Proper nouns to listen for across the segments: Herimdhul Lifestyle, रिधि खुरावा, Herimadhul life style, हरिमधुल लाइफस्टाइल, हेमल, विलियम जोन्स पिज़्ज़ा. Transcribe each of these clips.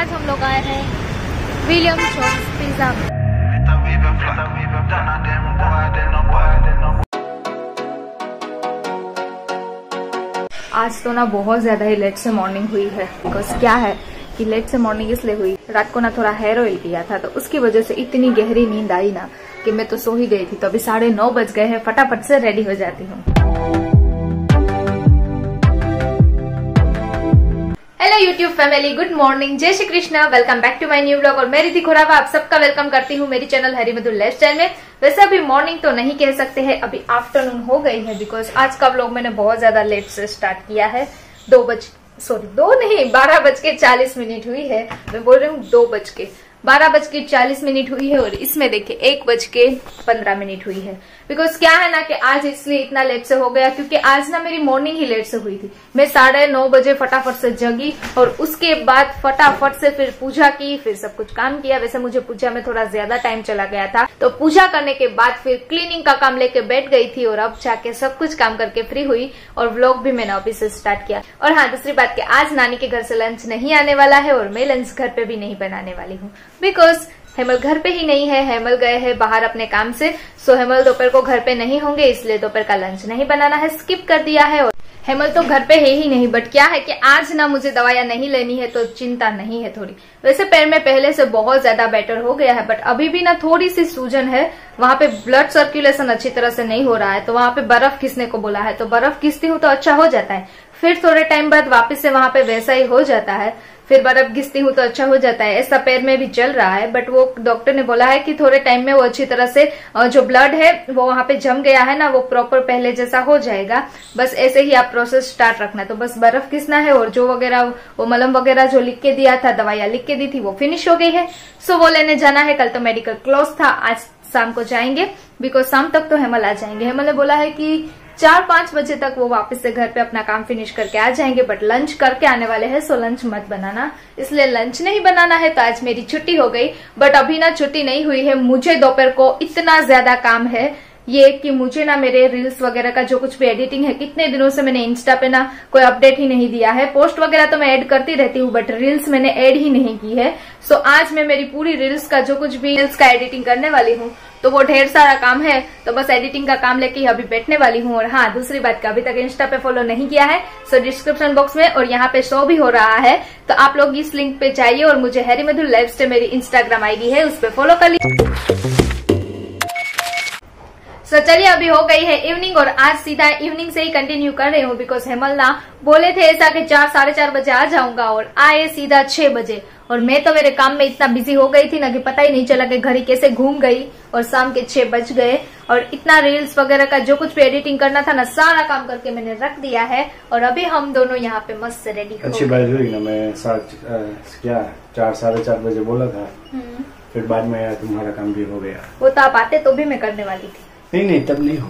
आज हम लोग आए हैं विलियम जोन्स पिज़्ज़ा में। आज तो ना बहुत ज्यादा ही लेट से मॉर्निंग हुई है, बिकॉज क्या है कि लेट से मॉर्निंग इसलिए हुई, रात को ना थोड़ा हेयर ऑयल पिया था तो उसकी वजह से इतनी गहरी नींद आई ना कि मैं तो सो ही गई थी। तो अभी 9:30 बज गए हैं, फटाफट से रेडी हो जाती हूँ। Hello YouTube family, good morning, जय Shri Krishna, welcome back to my new blog. और मैं रिधि खुरावा आप सबका वेलकम करती हूँ मेरी चैनल हरिमधुल लाइफस्टाइल में। वैसे अभी मॉर्निंग तो नहीं कह सकते हैं, अभी आफ्टरनून हो गई है, बिकॉज आज का ब्लॉग मैंने बहुत ज्यादा लेट से स्टार्ट किया है। 12:40 हुई है, मैं बोल रही हूँ 12:40 हुई है और इसमें देखिए 1:15 हुई है। बिकॉज क्या है ना कि आज इसलिए इतना लेट से हो गया क्योंकि आज ना मेरी मॉर्निंग ही लेट से हुई थी। मैं 9:30 बजे फटाफट से जगी और उसके बाद फटाफट से फिर पूजा की, फिर सब कुछ काम किया। वैसे मुझे पूजा में थोड़ा ज्यादा टाइम चला गया था, तो पूजा करने के बाद फिर क्लीनिंग का काम लेके बैठ गई थी और अब जाके सब कुछ काम करके फ्री हुई और व्लॉग भी मैंने ऑफिस से स्टार्ट किया। और हाँ, दूसरी बात कि आज नानी के घर से लंच नहीं आने वाला है और मैं लंच घर पे भी नहीं बनाने वाली हूँ, बिकॉज हेमल घर पे ही नहीं है, हेमल गए हैं बाहर अपने काम से। सो हेमल दोपहर को घर पे नहीं होंगे, इसलिए दोपहर का लंच नहीं बनाना है, स्किप कर दिया है। और हेमल तो घर पे है ही नहीं, बट क्या है कि आज ना मुझे दवाइयां नहीं लेनी है तो चिंता नहीं है थोड़ी। वैसे पैर में पहले से बहुत ज्यादा बेटर हो गया है, बट अभी भी ना थोड़ी सी सूजन है, वहाँ पे ब्लड सर्कुलेशन अच्छी तरह से नहीं हो रहा है। तो वहाँ पे बर्फ घिसने को बोला है, तो बर्फ घिसती हूँ तो अच्छा हो जाता है, फिर थोड़े टाइम बाद वापस से वहाँ पे वैसा ही हो जाता है, फिर बर्फ घिसती हूँ तो अच्छा हो जाता है। ऐसा पैर में भी चल रहा है, बट वो डॉक्टर ने बोला है कि थोड़े टाइम में वो अच्छी तरह से जो ब्लड है वो वहाँ पे जम गया है ना, वो प्रॉपर पहले जैसा हो जाएगा। बस ऐसे ही आप प्रोसेस स्टार्ट रखना। तो बस बर्फ घिसना है और जो वगैरह वो मलम वगैरह जो लिख के दिया था, दवाइयाँ लिख के दी थी, वो फिनिश हो गई है। सो वो लेने जाना है, कल तो मेडिकल क्लोज था, आज शाम को जाएंगे, बिकॉज शाम तक तो हेमल आ जाएंगे। हेमल ने बोला है कि 4-5 बजे तक वो वापस से घर पे अपना काम फिनिश करके आ जाएंगे, बट लंच करके आने वाले हैं, सो लंच मत बनाना, इसलिए लंच नहीं बनाना है। तो आज मेरी छुट्टी हो गई, बट अभी ना छुट्टी नहीं हुई है, मुझे दोपहर को इतना ज्यादा काम है ये कि मुझे ना मेरे रील्स वगैरह का जो कुछ भी एडिटिंग है, कितने दिनों से मैंने इंस्टा पे ना कोई अपडेट ही नहीं दिया है। पोस्ट वगैरह तो मैं ऐड करती रहती हूँ, बट रील्स मैंने ऐड ही नहीं की है। सो आज मैं मेरी पूरी रील्स का जो कुछ भी रील्स का एडिटिंग करने वाली हूँ, तो वो ढेर सारा काम है, तो बस एडिटिंग का काम लेके अभी बैठने वाली हूँ। और हाँ, दूसरी बात का अभी तक इंस्टा पे फॉलो नहीं किया है, सो डिस्क्रिप्शन बॉक्स में और यहाँ पे शो भी हो रहा है, तो आप लोग इस लिंक पे जाइए और मुझे हेरिमधुल लाइफस्टाइल मेरी इंस्टाग्राम आईडी है, उस पर फॉलो कर लीजिए। तो चलिए अभी हो गई है इवनिंग और आज सीधा इवनिंग से ही कंटिन्यू कर रही हूँ, बिकॉज हेमल ना बोले थे ऐसा कि 4-4:30 बजे आ जाऊंगा और आए सीधा 6 बजे। और मैं तो मेरे काम में इतना बिजी हो गई थी ना कि पता ही नहीं चला कि घड़ी कैसे घूम गई और शाम के 6 बज गए। और इतना रील्स वगैरह का जो कुछ भी एडिटिंग करना था ना, सारा काम करके मैंने रख दिया है और अभी हम दोनों यहाँ पे मस्त रेडी। अच्छी बात हुई ना, मैं 4-4:30 बजे बोला था, फिर बाद में तुम्हारा काम भी हो गया। वो तो आप आते तो भी मैं करने वाली थी। नहीं तब नहीं हो,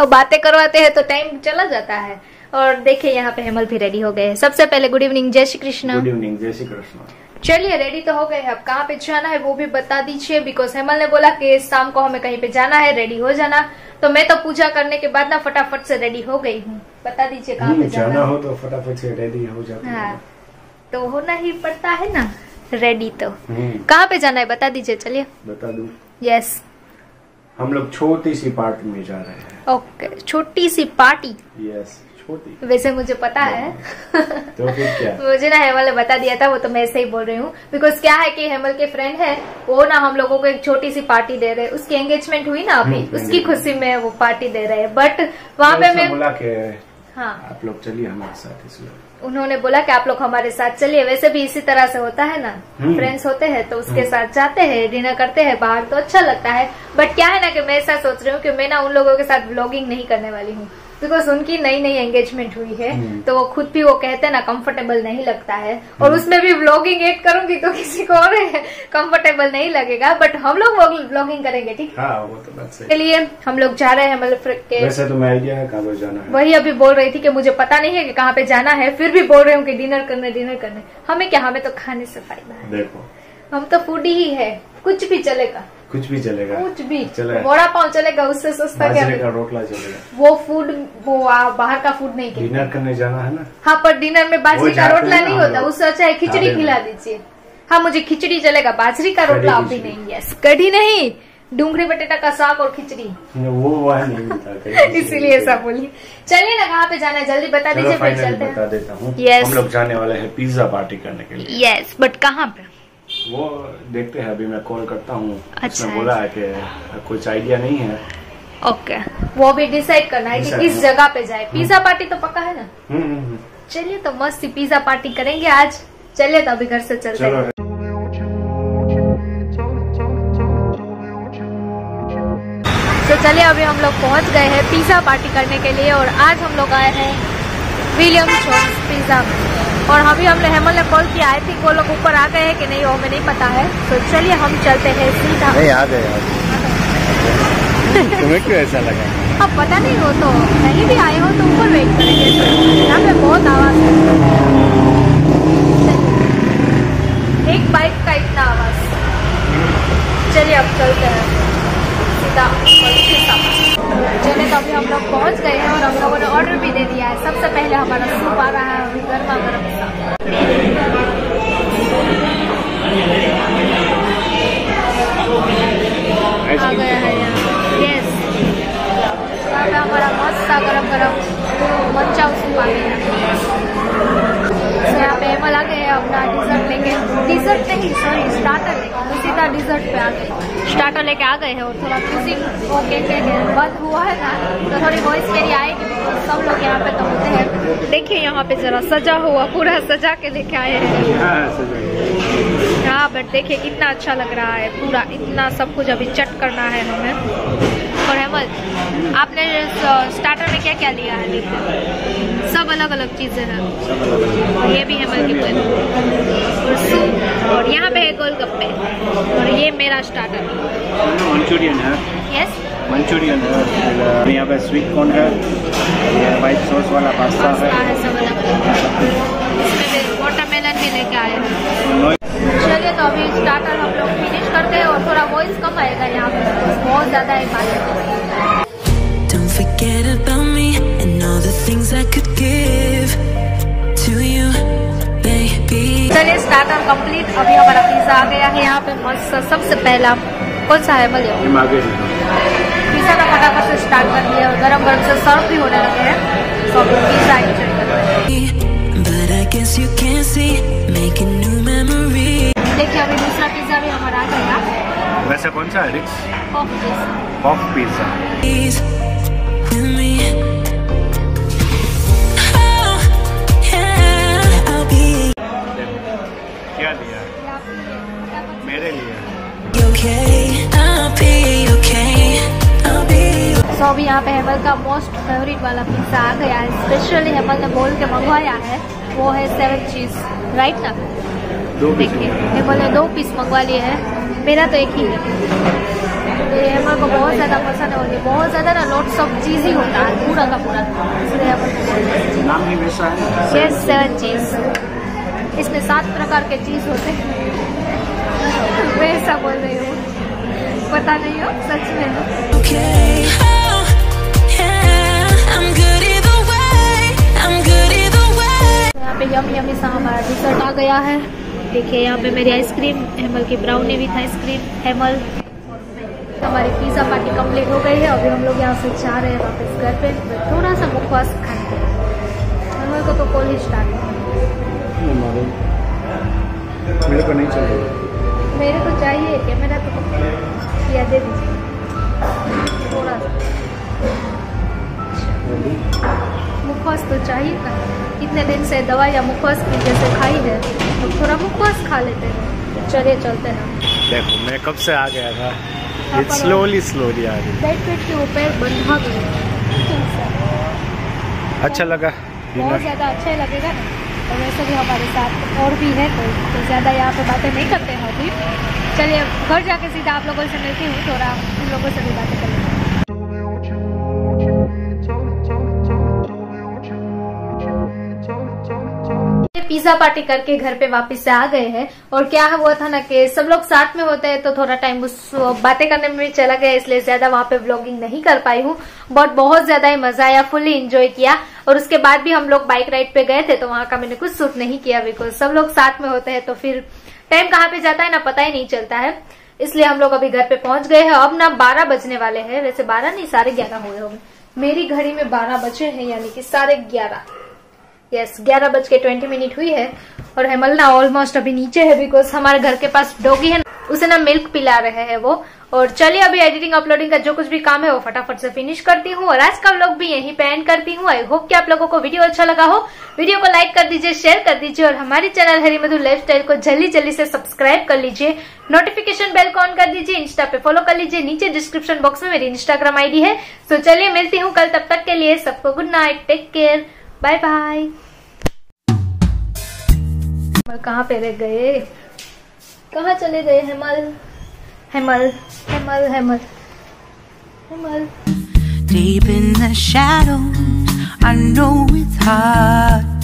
और बातें करवाते हैं तो टाइम चला जाता है। और देखिए यहाँ पे हेमल भी रेडी हो गए हैं। सबसे पहले गुड इवनिंग, जय श्री कृष्णा। गुड इवनिंग, जय श्री कृष्णा। चलिए रेडी तो हो गए हैं, अब कहाँ पे जाना है वो भी बता दीजिए, बिकॉज हेमल ने बोला कि शाम को हमें कहीं पे जाना है, रेडी हो जाना। तो मैं तो पूजा करने के बाद ना फटाफट से रेडी हो गई हूँ, बता दीजिए कहाँ पे जाना हो तो फटाफट से रेडी हो जाए, तो होना ही पड़ता है ना रेडी। तो कहाँ पे जाना है बता दीजिए। चलिए बता दू, यस हम लोग छोटी सी पार्टी में जा रहे हैं। ओके, छोटी सी पार्टी। यस, छोटी। वैसे मुझे पता है तो क्या? मुझे ना हेमल ने बता दिया था, वो तो मैं ऐसे ही बोल रही हूँ, बिकॉज क्या है कि हेमल के फ्रेंड है वो ना हम लोगों को एक छोटी सी पार्टी दे रहे हैं। उसकी एंगेजमेंट हुई ना अभी, उसकी खुशी में वो पार्टी दे रहे हैं, बट वहाँ पे मैं बोला के हाँ आप लोग चलिए हमारे साथ, इसलिए उन्होंने बोला कि आप लोग हमारे साथ चलिए। वैसे भी इसी तरह से होता है ना, फ्रेंड्स होते हैं तो उसके साथ जाते हैं, डिनर करते हैं बाहर, तो अच्छा लगता है। बट क्या है ना कि मैं ऐसा सोच रही हूँ कि मैं ना उन लोगों के साथ व्लॉगिंग नहीं करने वाली हूँ, बिकॉज उनकी नई नई एंगेजमेंट हुई है, तो वो खुद भी वो कहते हैं ना कंफर्टेबल नहीं लगता है, और उसमें भी व्लॉगिंग ऐड करूंगी तो किसी को और कंफर्टेबल नहीं लगेगा, बट हम लोग व्लॉगिंग करेंगे। ठीक है, हाँ, वो तो बात सही। चलिए हम लोग जा रहे हैं, मतलब वैसे तो मैं आइडिया है कहाँ पे जाना है, वही अभी बोल रही थी कि मुझे पता नहीं है कि कहाँ पे जाना है, फिर भी बोल रही हूँ कि डिनर करने। हमें क्या, हमें तो खाने से फायदा है, देखो हम तो फूडी ही है, कुछ भी चलेगा, कुछ भी चलेगा, कुछ भी चलेगा, वड़ा पाव चलेगा, उससे सस्ता क्या रोटला चलेगा। वो फूड, वो बाहर का फूड नहीं, डिनर करने जाना है ना। हाँ, पर डिनर में बाजरे का रोटला नहीं होता, उससे अच्छा है खिचड़ी खिला दीजिए। हाँ मुझे खिचड़ी चलेगा, बाजरी का रोटला अभी नहीं, यस कढ़ी नहीं, डूंगरी बटेटा का साग और खिचड़ी वो नहीं, इसीलिए ऐसा बोलिए। चलिए ना कहाँ पे जाना है जल्दी बता दीजिए, फिर चलते हैं। बता देता हूँ, हम लोग जाने वाले हैं पिज्जा पार्टी करने के लिए। यस बट कहाँ पे वो देखते हैं, अभी मैं कॉल करता हूँ। अच्छा बोला है कि कुछ आइडिया नहीं है। ओके वो भी डिसाइड करना है कि किस जगह पे जाए। पिज्जा पार्टी तो पक्का है ना, चलिए तो मस्त पिज्जा पार्टी करेंगे आज। चलिए तो अभी घर से चलते हैं। तो चलिए अभी हम लोग पहुंच गए हैं पिज्जा पार्टी करने के लिए, और आज हम लोग आए हैं विलियम जोन्स पिज्जा। और अभी हमने हेमल ने कॉल किया, आई थिंक वो लोग ऊपर आ गए हैं कि नहीं वो हमें नहीं पता है। तो चलिए हम चलते हैं सीधा। नहीं आ गए, तुम्हें क्यों ऐसा लगा? अब पता नहीं, हो तो कहीं भी आए हो तो ऊपर वेट करेंगे, यहाँ पे बहुत आवाज है, एक बाइक का इतना आवाज। चलिए अब चलते हैं सीधा। चलिए तो अभी हम लोग पहुँच गए हैं और हम लोगों ने ऑर्डर भी दे दिया है। सबसे पहले हमारा सूप आ रहा है अभी, गर्मा गर्म सा आ गया है यहाँ। हमारा मस्त सा गरम गरम मच्छा सूप आ गया है। तो यहाँ पे हेमल आ गए अपना डिजर्ट लेके, डिजर्ट नहीं सॉरी स्टार्टर लेके, तो सीधा डिजर्ट पे आ गए, स्टार्टर लेके आ गए हैं। और थोड़ा म्यूजिक वो कहते हैं बंद हुआ है ना, तो थोड़ी वॉइस मेरी आएगी बिकॉज सब लोग यहाँ पे तो होते हैं। देखिए यहाँ पे जरा सजा हुआ, पूरा सजा के लेके आए हैं। हाँ बट देखिए कितना अच्छा लग रहा है, पूरा इतना सब कुछ अभी चट करना है हमें। और हेमल आपने स्टार्टर में क्या क्या लिया है? सब अलग अलग चीज़ें हैं, और ये भी हेमल की प्लेट और सूप, और यहाँ पे है गोलगप्पे, और ये मेरा स्टार्टर मंचूरियन है। यस मंचूरियन है, यहाँ पे स्वीट कॉर्न है, व्हाइट सॉस वाला पास्ता है, सब अलग अलग। वाटरमेलन भी लेके आए हैं। चलिए तो अभी स्टार्टर हम लोग फिनिश करते हैं, और थोड़ा वॉइस कम आएगा यहाँ पे, बहुत ज्यादा एक बात। चलिए स्टार्टर कंप्लीट, अभी हमारा पिज्जा आ गया है यहाँ पे मस्त। सबसे पहला कौन सा है भले, पिज्जा का फटाफट से स्टार्ट कर दिया, और गरम गरम से सर्व भी होने लगे हैं। सब पिज्जा एंजॉय कर रहे हैं। देखिए अभी दूसरा पिज्जा भी हमारा आ गया। वैसे कौन सा है? Pop pizza. क्या दिया मेरे लिए? सो अभी यहाँ पे हेमल का मोस्ट फेवरेट वाला पिज्जा आ गया है। स्पेशली हेमल ने बोल के मंगवाया है, वो है 7 चीज राइट ना। देखिए बोले 2 पीस मंगवा लिए हैं, मेरा तो एक ही है। ये हेमल को बहुत ज़्यादा पसंद है, और ये बहुत ज़्यादा ना लोट सब चीज़ ही होता है पूरा का पूरा। नाम ही वैसा है, 7 चीज़, इसमें 7 प्रकार के चीज़ होते हैं। मैं ऐसा बोल रही हूँ, पता नहीं हो सच में। यम यमी सा हमारा डिजर्ट आ गया है। देखिए यहाँ पे मेरी आइसक्रीम, हेमल की ब्राउनी विथ आइसक्रीम, हेमल। हमारी पिज्जा पार्टी कंप्लीट हो गई है, अभी हम लोग यहाँ से जा रहे हैं वापस घर पे। थोड़ा सा मुखवास खाने हेमल को तो कॉलेज स्टार्ट मेरे को नहीं चाहिए, मेरे को चाहिए कैमरा तो किया दे दीजिए थोड़ा सा। मुखवास तो चाहिए था, इतने दिन से दवाई या मुखवास की जैसे खाई है, तो थोड़ा मुखवास खा लेते हैं। चलिए चलते हैं। देखो मैं कब से आ गया था, ये स्लोली आ रही। बैठ के ऊपर बंधा गया। अच्छा लगा, बहुत ज़्यादा अच्छा लगेगा ना। और वैसे भी हमारे साथ और भी है कोई, तो ज़्यादा यहाँ पे बातें नहीं करते हैं अभी। चलिए घर जाके सीधा आप लोगों से मिलती हूँ, थोड़ा उन लोगों से भी बातें कर लेते हैं। पिज्जा पार्टी करके घर पे वापस से आ गए हैं, और क्या हुआ था ना कि सब लोग साथ में होते हैं तो थोड़ा टाइम उस बातें करने में भी चला गया, इसलिए ज्यादा वहाँ पे व्लॉगिंग नहीं कर पाई हूँ। बट बहुत ज्यादा ही मजा आया, फुली एंजॉय किया। और उसके बाद भी हम लोग बाइक राइड पे गए थे तो वहाँ का मैंने कुछ शूट नहीं किया बिकॉज सब लोग साथ में होते हैं तो फिर टाइम कहाँ पे जाता है ना पता ही नहीं चलता है। इसलिए हम लोग अभी घर पे पहुंच गए हैं। अब ना 12 बजने वाले हैं, वैसे 12 नहीं 11:30 हुए होंगे, मेरी घड़ी में 12 बजे हैं यानी कि 11:30। यस 11:20 हुई है और हेमल ना ऑलमोस्ट अभी नीचे है बिकॉज हमारे घर के पास डॉगी है, उसे ना मिल्क पिला रहे हैं वो। और चलिए अभी एडिटिंग अपलोडिंग का जो कुछ भी काम है वो फटाफट से फिनिश करती हूँ और आज का व्लॉग भी यहीं पे एंड करती हूँ। आई होप कि आप लोगों को वीडियो अच्छा लगा हो। वीडियो को लाइक कर दीजिए, शेयर कर दीजिए और हमारे चैनल हरिमधुल लाइफस्टाइल को जल्दी जल्दी से सब्सक्राइब कर लीजिए। नोटिफिकेशन बेल को ऑन कर दीजिए, इंस्टा पे फॉलो कर लीजिए, नीचे डिस्क्रिप्शन बॉक्स में मेरी इंस्टाग्राम आईडी है। तो चलिए मिलती हूँ कल, तब तक के लिए सबको good night, take care, bye bye. कहाँ पे रह गए, कहाँ चले गए हेमल Herimdhul, Herimdhul, Herimdhul, Herimdhul. Deep in the shadows, I know it's hard.